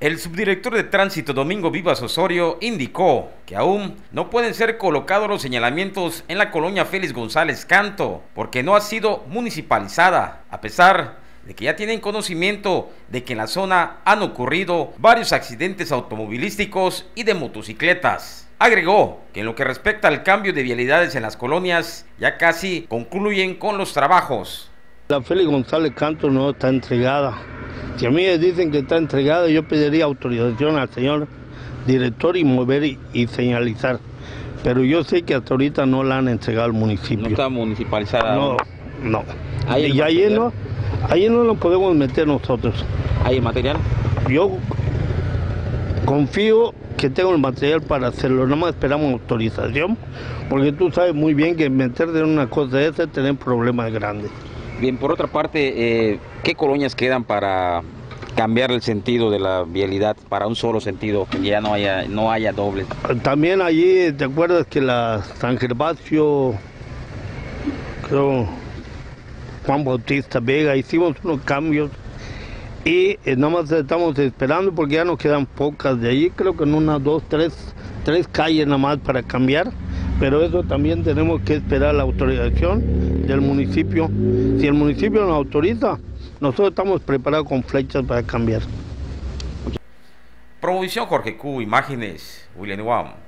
El subdirector de tránsito Domingo Vivas Osorio indicó que aún no pueden ser colocados los señalamientos en la colonia Félix González Canto porque no ha sido municipalizada, a pesar de que ya tienen conocimiento de que en la zona han ocurrido varios accidentes automovilísticos y de motocicletas. Agregó que en lo que respecta al cambio de vialidades en las colonias ya casi concluyen con los trabajos. La Félix González Canto no está entregada. Si a mí me dicen que está entregada, yo pediría autorización al señor director y mover y señalizar. Pero yo sé que hasta ahorita no la han entregado al municipio. ¿No está municipalizada? No, no. Y ahí no lo podemos meter nosotros. ¿Hay material? Yo confío que tengo el material para hacerlo, nada más esperamos autorización, porque tú sabes muy bien que meterte en una cosa de esa tienen problemas grandes. Bien, por otra parte, ¿qué colonias quedan para cambiar el sentido de la vialidad para un solo sentido, que ya no haya dobles? También allí, ¿te acuerdas que la San Gervasio, creo, Juan Bautista, Vega, hicimos unos cambios y nada más estamos esperando porque ya nos quedan pocas de allí, creo que en unas tres calles nada más para cambiar? Pero eso también tenemos que esperar la autorización del municipio. Si el municipio nos autoriza, nosotros estamos preparados con flechas para cambiar. Promoción Jorge Cu, imágenes William Huam.